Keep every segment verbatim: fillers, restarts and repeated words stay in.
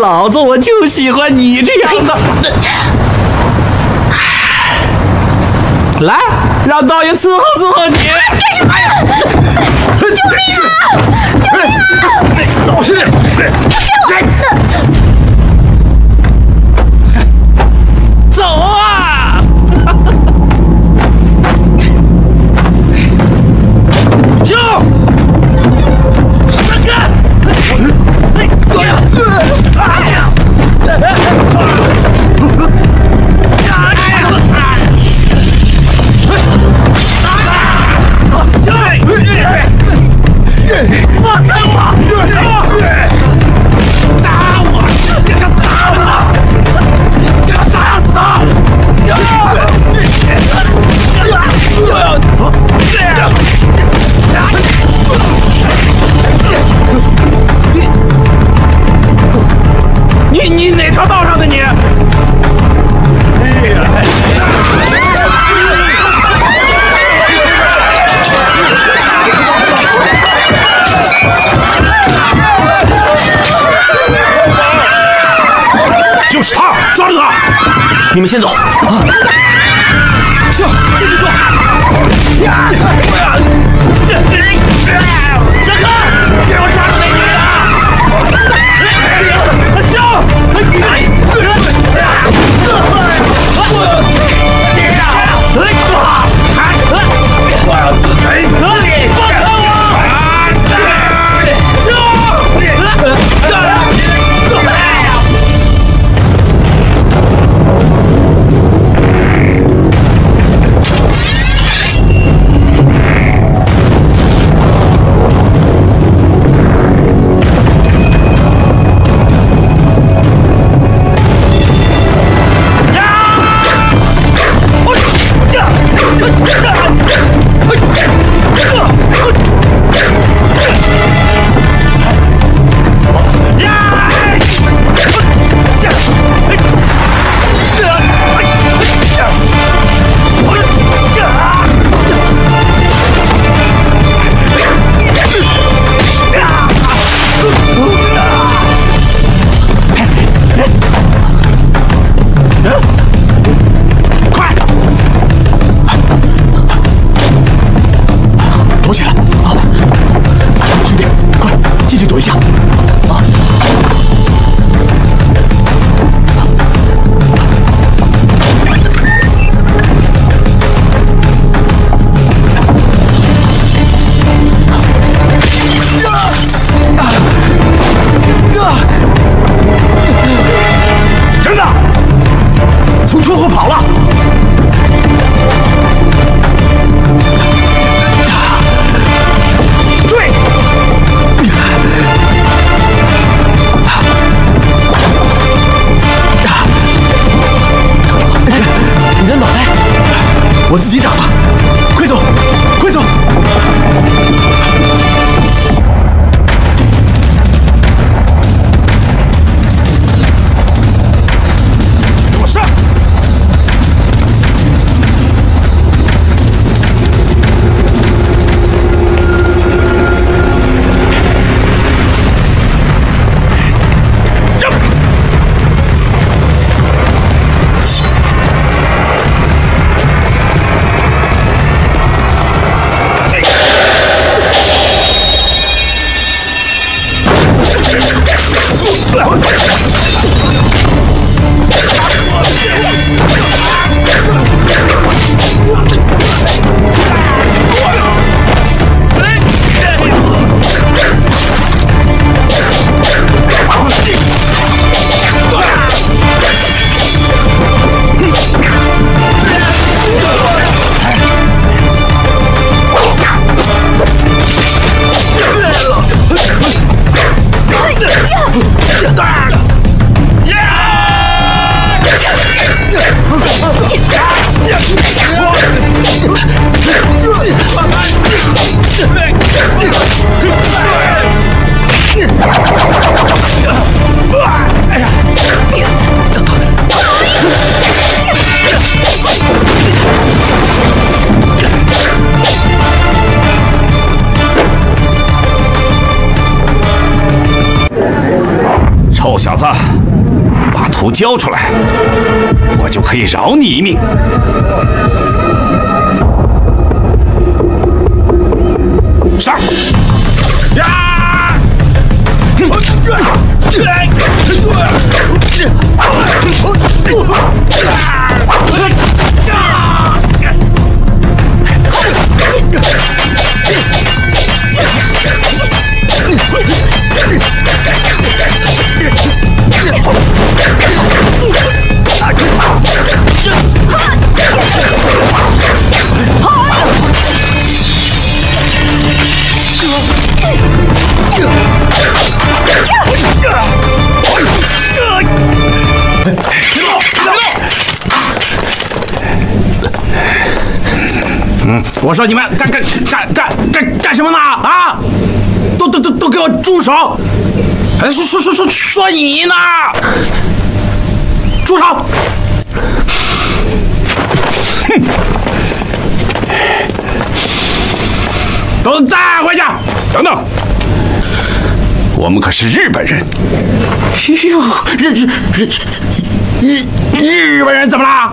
老子我就喜欢你这样的，来，让道爷伺候伺候你。干什么？救命啊！救命啊！老实点。走啊！行。三干。哎呀！打我！打我！打我！打死他！行！你们先走。啊！是，这就对。呀！小哥，给我抓住美女了！秀！哎！ 我自己打吧，快走，快走！给我上！臭小子，把图交出来，我就可以饶你一命。 上！呀！我说你们干干干干干干什么呢？啊！都都都都给我住手！哎，说说说说说你呢！住手！哼！都带回去！等等，我们可是日本人。哟，日日日！日日本人怎么啦？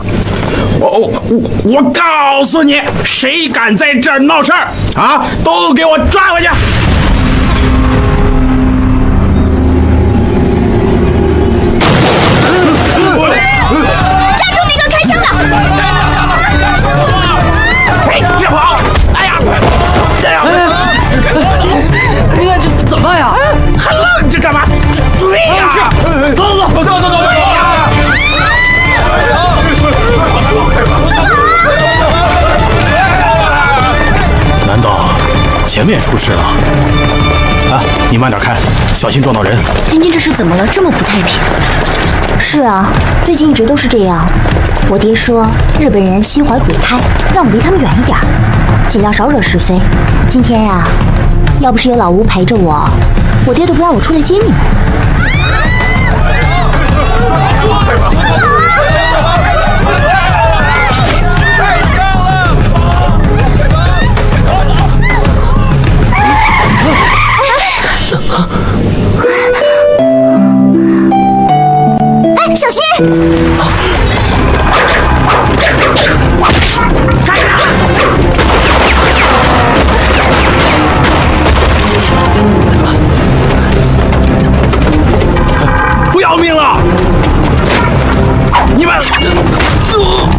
我我我告诉你，谁敢在这儿闹事儿啊，都给我抓回去！前面出事了，啊！你慢点开，小心撞到人。天津这是怎么了？这么不太平。是啊，最近一直都是这样。我爹说日本人心怀鬼胎，让我离他们远一点，尽量少惹是非。今天呀、啊，要不是有老吴陪着我，我爹都不让我出来接你们。哎，小心！干啥？不要命了！你们走！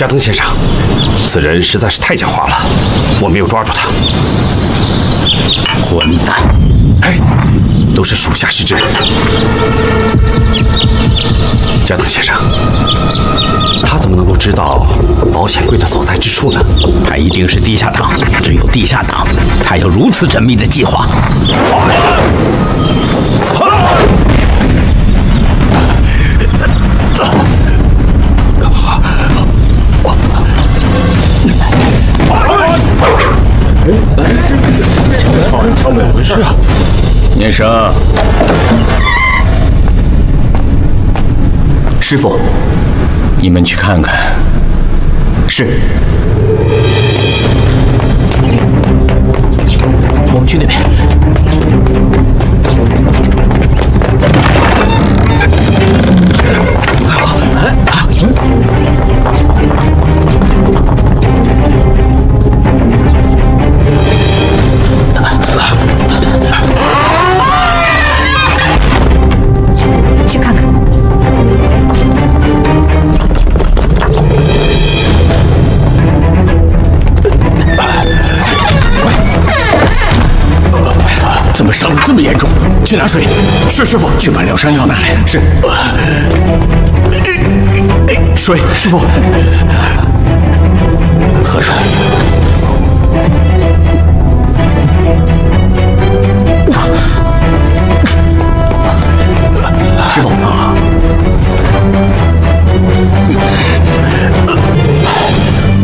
加藤先生，此人实在是太狡猾了，我没有抓住他。混蛋！哎，都是属下失职。加藤先生，他怎么能够知道保险柜的所在之处呢？他一定是地下党，只有地下党才有如此缜密的计划。啊啊 怎么回事啊，念生？师傅，你们去看看。是。我们去那边。好，哎啊！嗯 去看看。怎么伤得这么严重？去拿水。是师傅。去把疗伤药拿来。是。水，师傅。喝水。 师傅，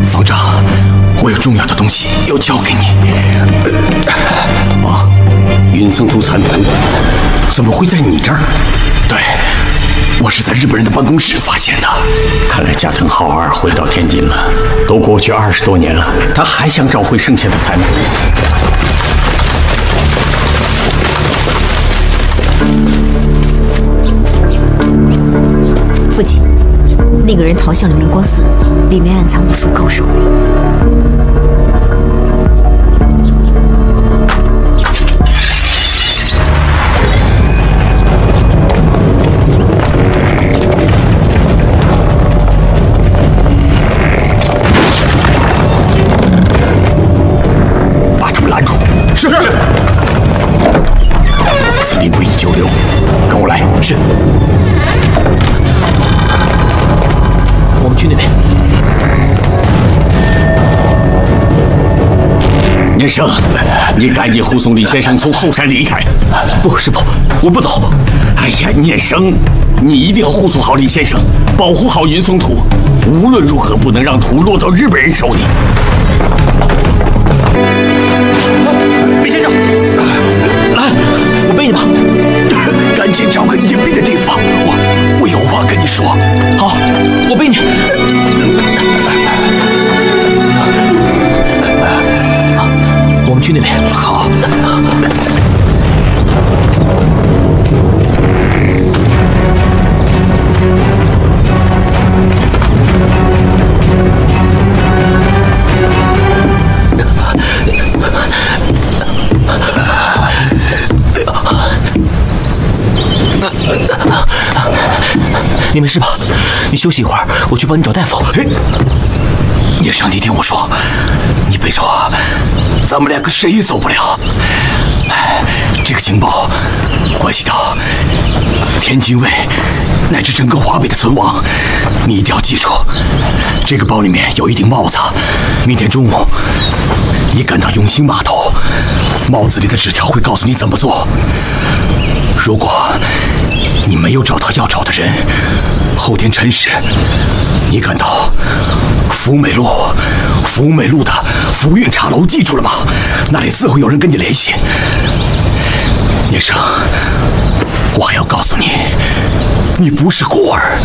方丈，我有重要的东西要交给你。啊，云僧图残图怎么会在你这儿？对，我是在日本人的办公室发现的。看来加藤浩二回到天津了，都过去二十多年了，他还想找回剩下的残图。 父亲，那个人逃向了明光寺，里面暗藏无数高手。把他们拦住！是。是此地不宜久留，跟我来。是。 去那边，念生，你赶紧护送李先生从后山离开。不，师傅，我不走。哎呀，念生，你一定要护送好李先生，保护好云松图，无论如何不能让图落到日本人手里。李先生，来，我背你吧。赶紧找个隐蔽的地方，我我有话跟你说。好，我背你。 我们去那边。好。你没事吧？你休息一会儿，我去帮你找大夫。念生，你听我说，你背着我，咱们两个谁也走不了。这个情报关系到天津卫乃至整个华北的存亡，你一定要记住。这个包里面有一顶帽子，明天中午你赶到永兴码头，帽子里的纸条会告诉你怎么做。如果你没有找到要找的人，后天辰时你赶到。 福美路，福美路的福运茶楼，记住了吗？那里自会有人跟你联系。念生，我还要告诉你，你不是孤儿。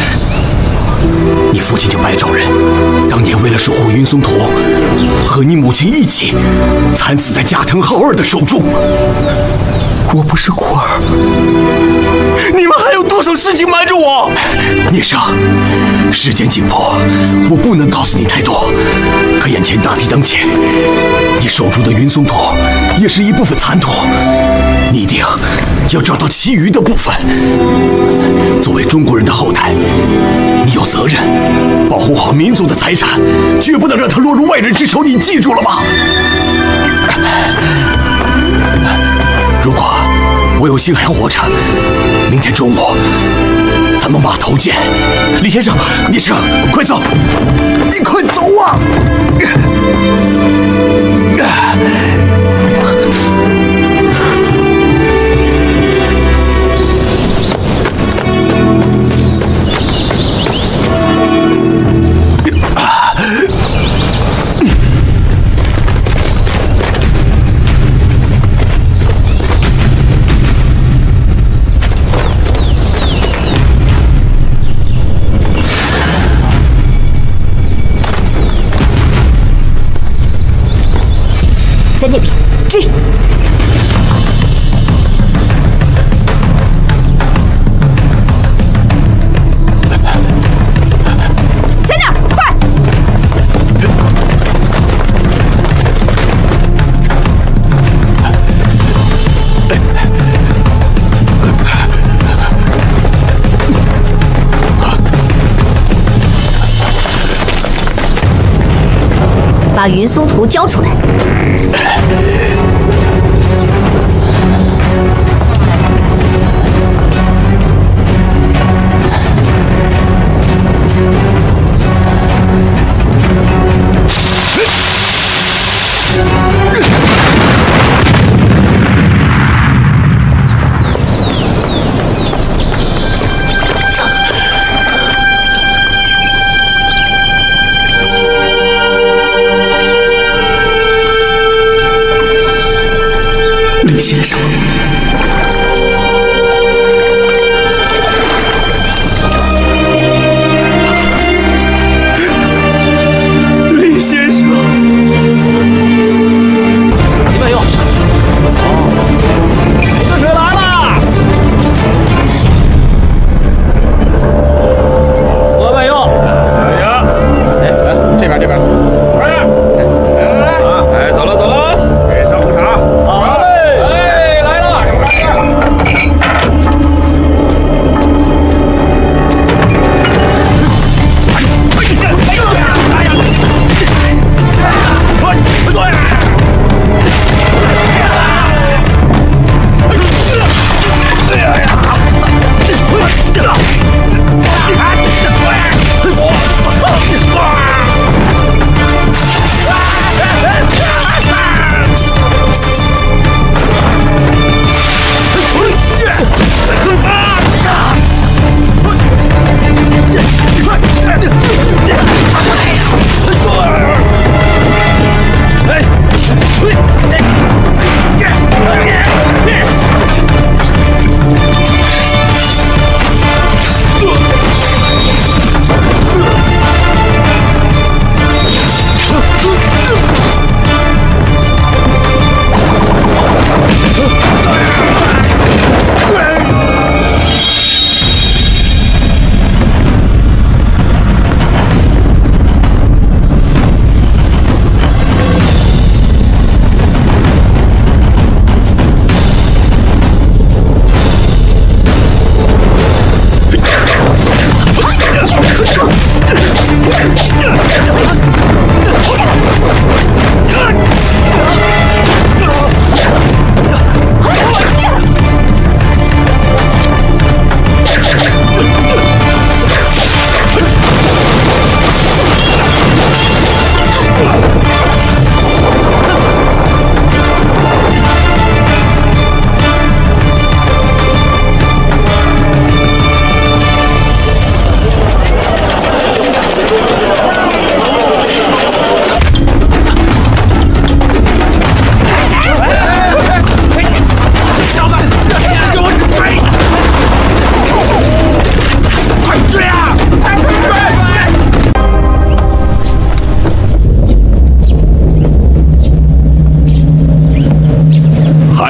你父亲叫白兆仁，当年为了守护云松图，和你母亲一起惨死在加藤浩二的手中。我不是孤儿，你们还有多少事情瞒着我？念生，时间紧迫，我不能告诉你太多。可眼前大敌当前，你手中的云松土也是一部分残土，你一定要找到其余的部分。作为中国人的后代，你有责任保护好民族的财产，绝不能让它落入外人之手。你记住了吗？如果我有幸还活着，明天中午咱们码头见。李先生，你是快走，你快走啊！ 在那边追！在那儿，快！把云松图交出来。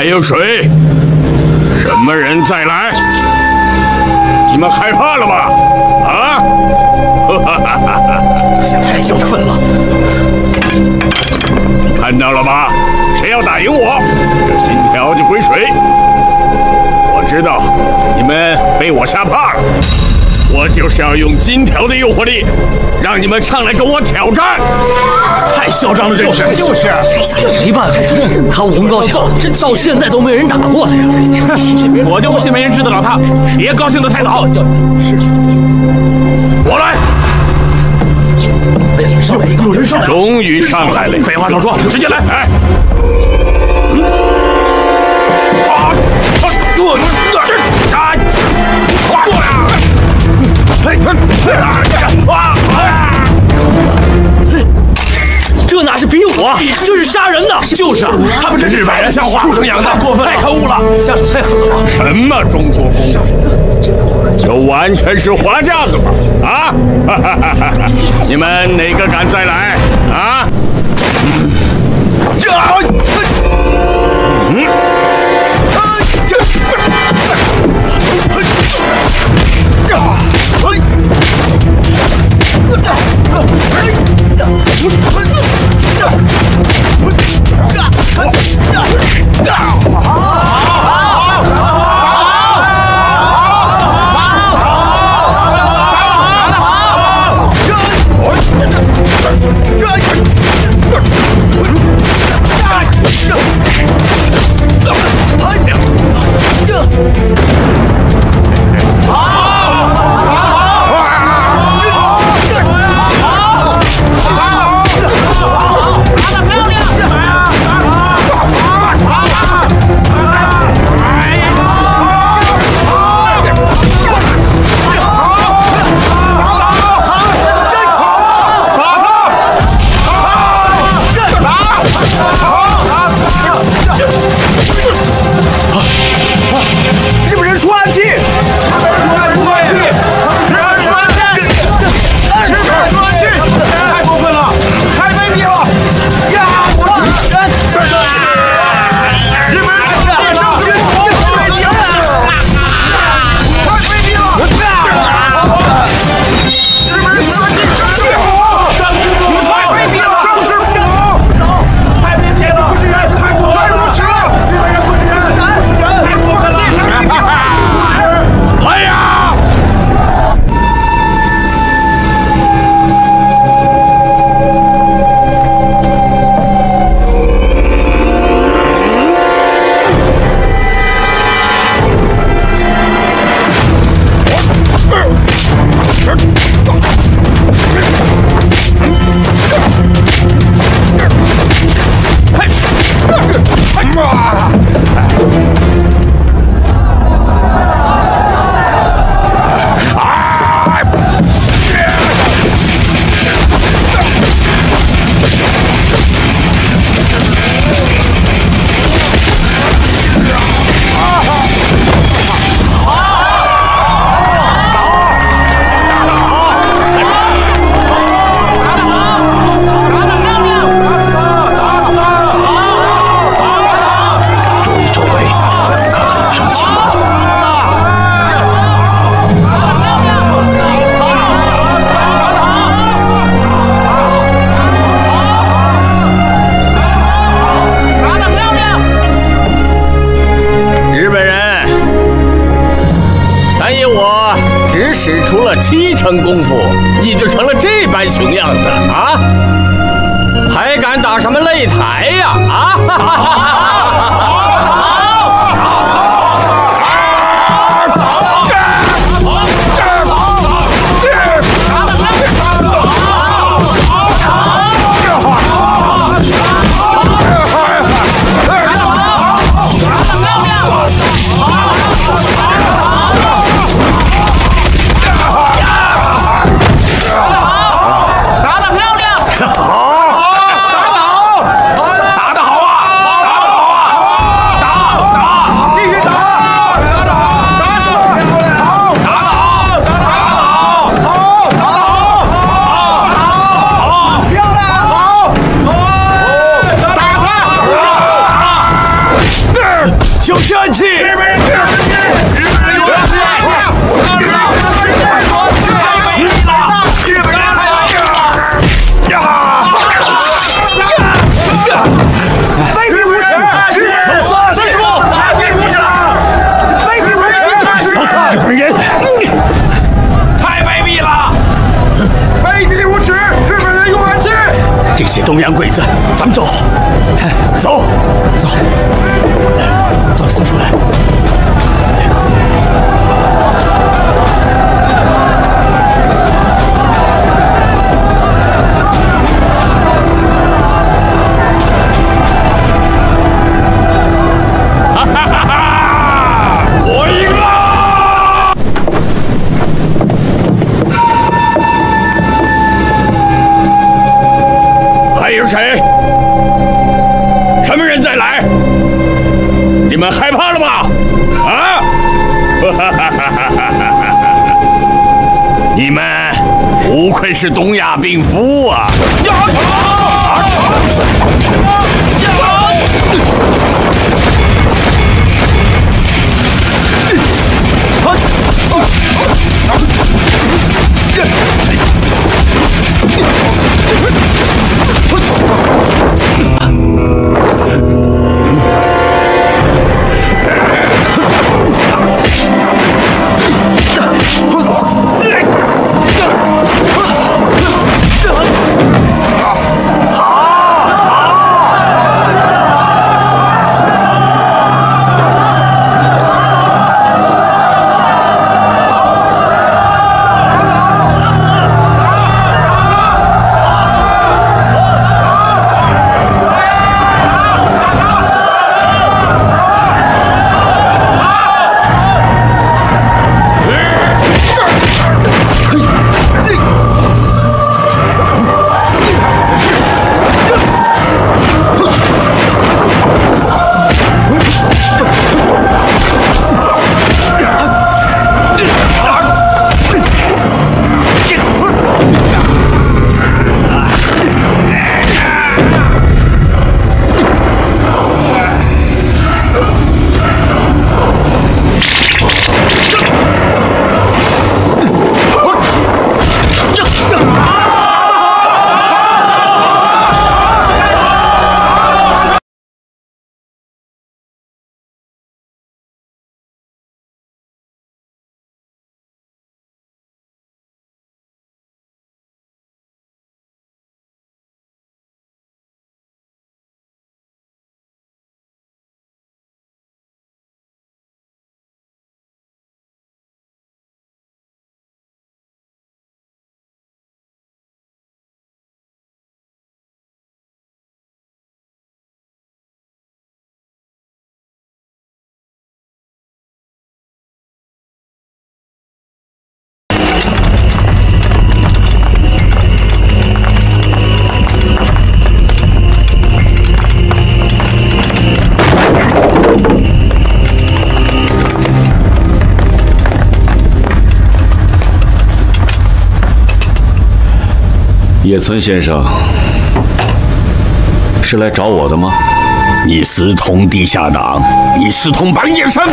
有谁？什么人再来？你们害怕了吗？啊！这下太过分了。看到了吗？谁要打赢我，这金条就归谁。我知道你们被我吓怕了，我就是要用金条的诱惑力，让你们上来跟我挑战。太嚣张了，这是就是，没办法，他武功高强，到现在都没人打过他呀。我就不信没人治得了他，别高兴得太早。是，我来。 上来一个，有人上来，终于上来了。废话少说，直接来！哎，啊，我这啊，划过呀！哎，啊啊！这哪是比武，这是杀人呢！就是啊，他们这日本人像话，畜生养的，过分，太可恶了，下手太狠了。什么中国功夫？ 这完全是花架子吧！啊，哈哈哈哈！你们哪个敢再来啊？这，嗯，这，这，啊！ 打得好，打得好啊！打得好！东洋鬼子，咱们走，走，走，走，走出来。 谁？什么人再来？你们害怕了吧？啊！你们无愧是东亚病夫啊！野村先生是来找我的吗？你私通地下党，你私通白念山，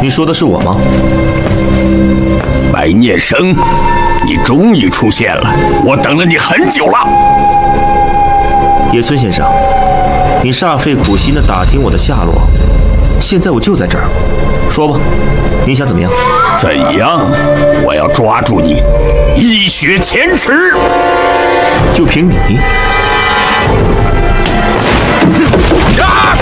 你说的是我吗？白念生，你终于出现了，我等了你很久了。野村先生，你煞费苦心的打听我的下落，现在我就在这儿，说吧，你想怎么样？怎样？我要抓住你！ 一雪前耻，就凭你！啊！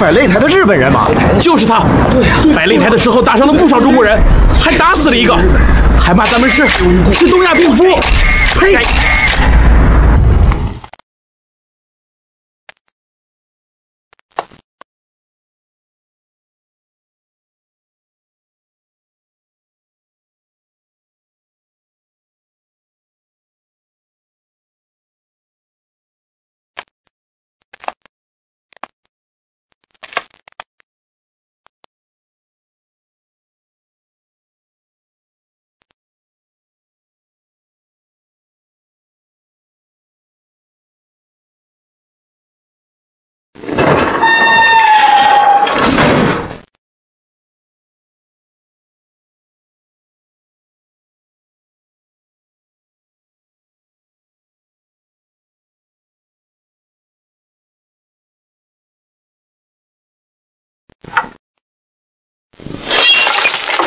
摆擂台的日本人吗？就是他。对呀、啊。摆擂台的时候打伤了不少中国人，还打死了一个，还骂咱们是是东亚病夫。呸！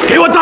给我打！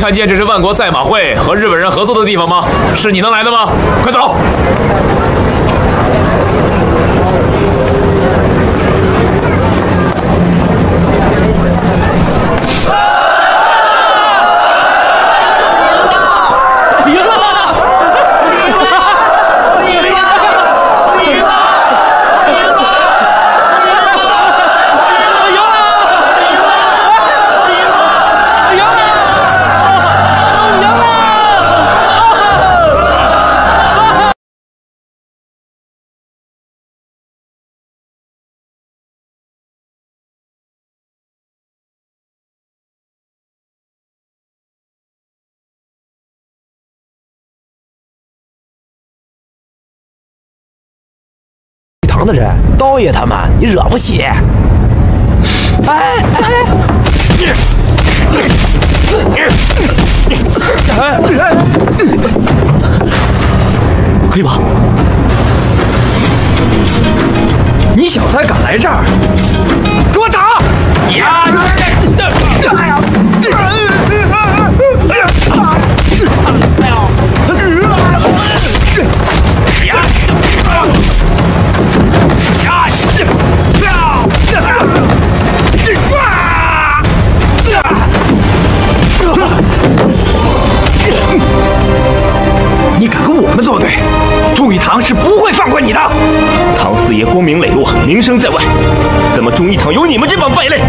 看见这是万国赛马会和日本人合作的地方吗？是你能来的吗？快走！堂的人，刀爷他们你惹不起。哎哎！黑豹，你小子还敢来这儿？给我打！呀！哎呀！哎呀！ 你敢跟我们作对，祝义堂是不会放过你的。唐四爷光明磊落，名声在外，怎么忠义堂有你们这帮败类？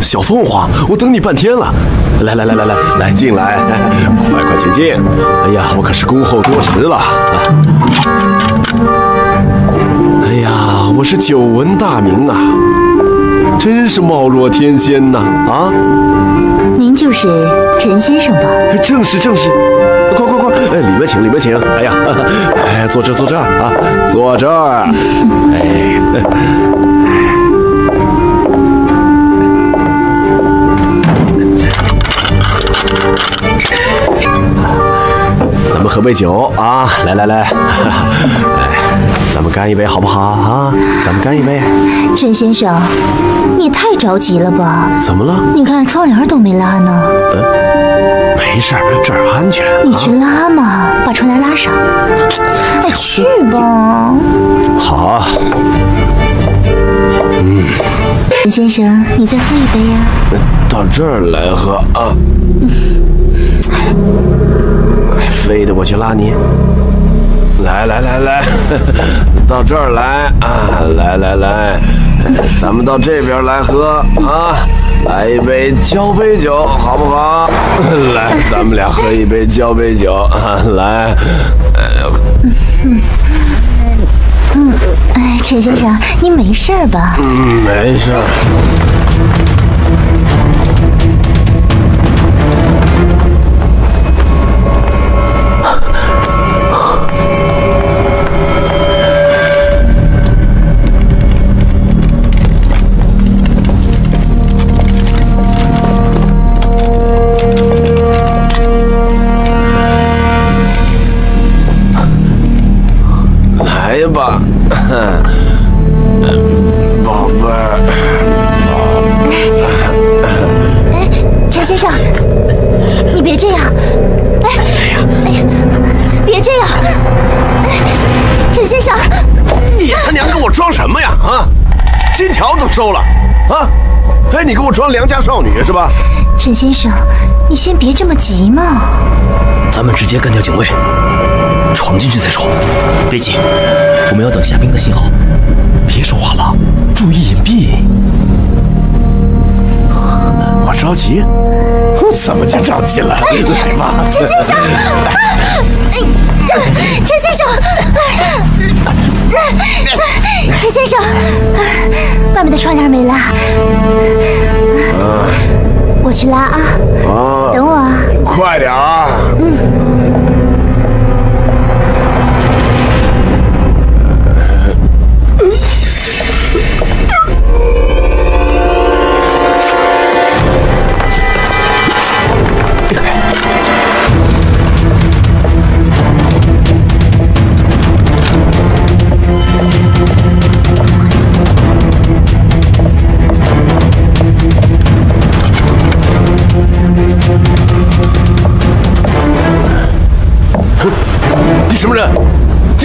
小凤凰，我等你半天了，来来来来来来，进来，快快请进。哎呀，我可是恭候多时了。哎呀，我是久闻大名啊，真是貌若天仙呐！啊，您就是陈先生吧？正是正是，快快快，哎，里面请，里面请。哎呀，哎，坐这坐这儿啊，坐这儿。哎。 咱们喝杯酒啊！来来来，咱们干一杯好不好啊？咱们干一杯。陈先生，你太着急了吧？怎么了？你看窗帘都没拉呢。嗯，没事儿，这儿安全。你去拉嘛，啊、把窗帘拉上。哎，去吧。好。嗯。陈先生，你再喝一杯呀、啊。到这儿来喝啊。嗯 哎，非得我去拉你！来来来来，到这儿来啊！来来来，咱们到这边来喝啊！来一杯交杯酒，好不好？来，咱们俩喝一杯交杯酒啊！来，嗯嗯，哎，陈先生，您没事吧？嗯，没事。 收了，啊！哎，你给我装良家少女是吧？陈先生，你先别这么急嘛。咱们直接干掉警卫，闯进去再说。别急，我们要等夏冰的信号。别说话了，注意隐蔽。我着急？我怎么就着急了？哎、来吧，陈先生。陈先生。陈先生，外面的窗帘没拉，我去拉啊！等我，快点啊！嗯。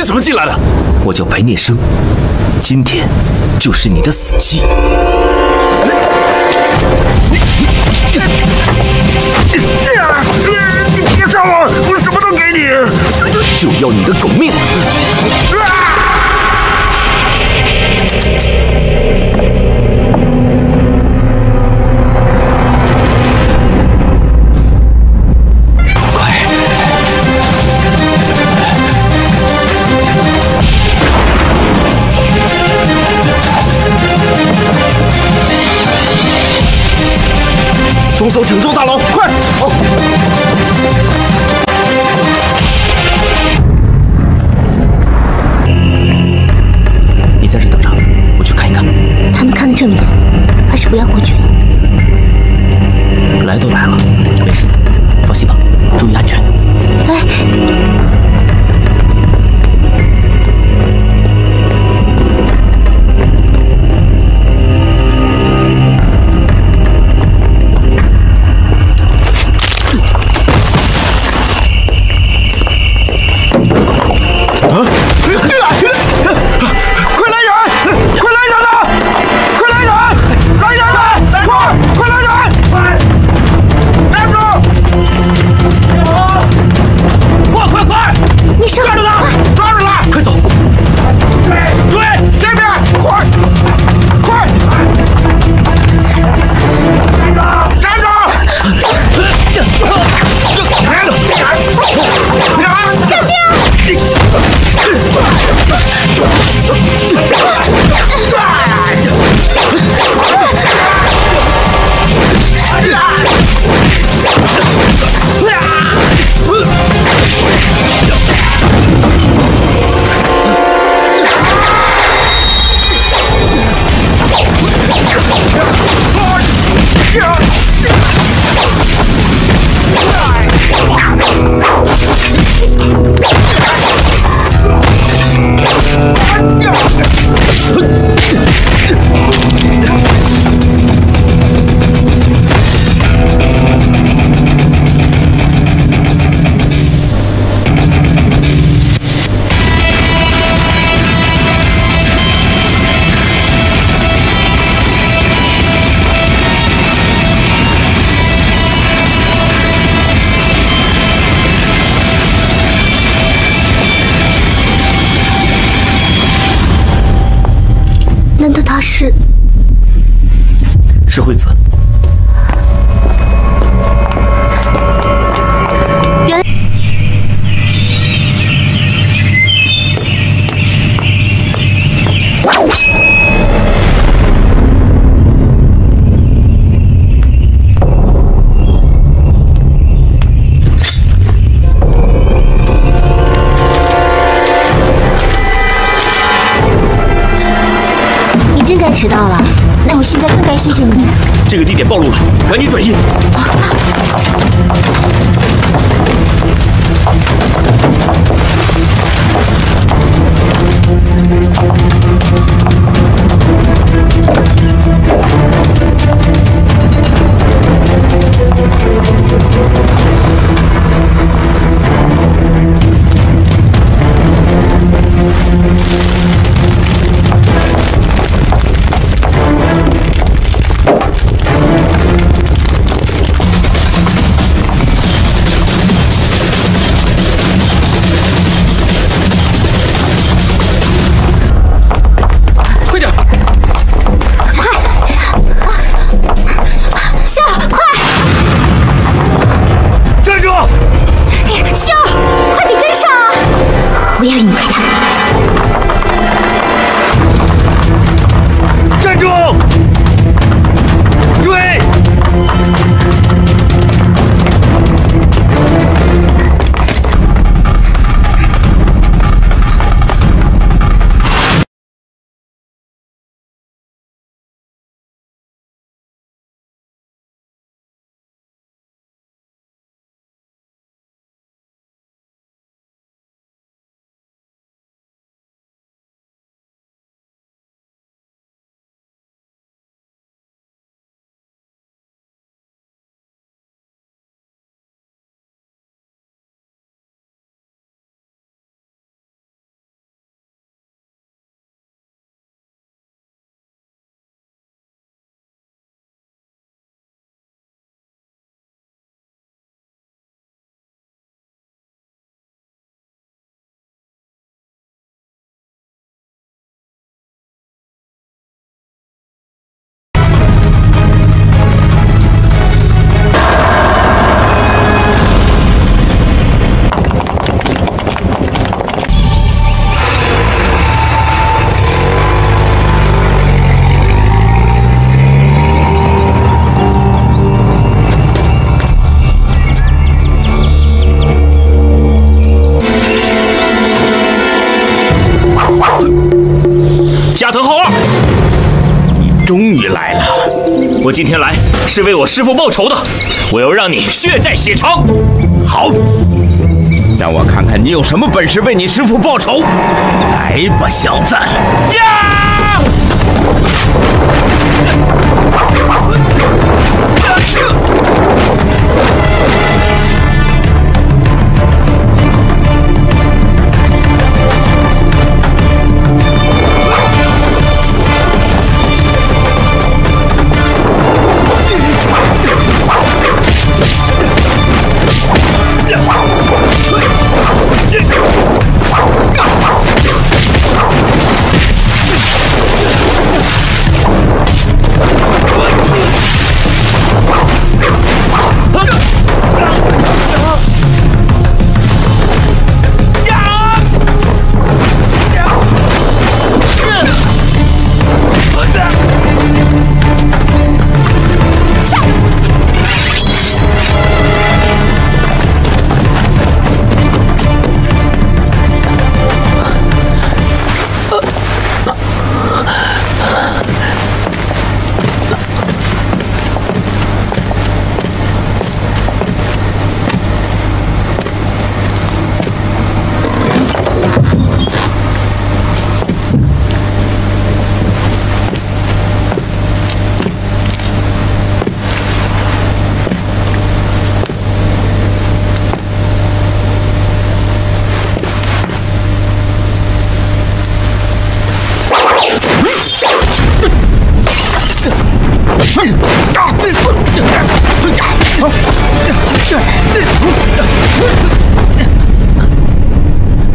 怎么进来的？我叫白念生，今天就是你的死期。你别杀我！我什么都给你，就要你的狗命！啊！封锁整座大楼，快！哦。你在这等着，我去看一看。他们看得这么紧，还是不要过去了。来都来了，没事的，放心吧，注意安全。哎。 是，是惠子。原来，迟到了，那我现在更该谢谢你。这个地点暴露了，赶紧转移。啊加藤浩二，你终于来了！我今天来是为我师父报仇的，我要让你血债血偿。好，让我看看你有什么本事为你师父报仇！来吧，小子！呀！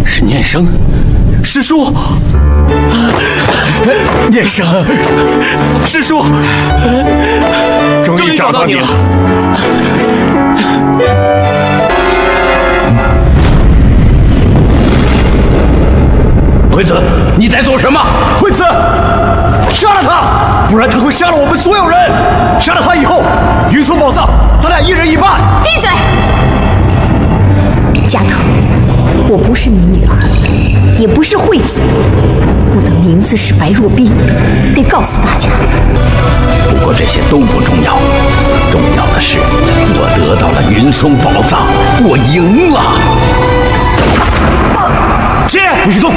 是念生，师叔，念生，师叔，终于找到你了。惠子，你在做什么？惠子，杀了他！ 不然他会杀了我们所有人。杀了他以后，云松宝藏，咱俩一人一半。闭嘴！加藤，我不是你女儿，也不是惠子，我的名字是白若冰，得告诉大家。不过这些都不重要，重要的是我得到了云松宝藏，我赢了。起、啊，不许动！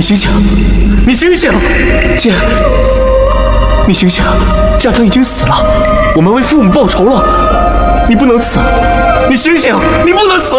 你醒醒！你醒醒！姐，你醒醒！家堂已经死了，我们为父母报仇了，你不能死！你醒醒！你不能死！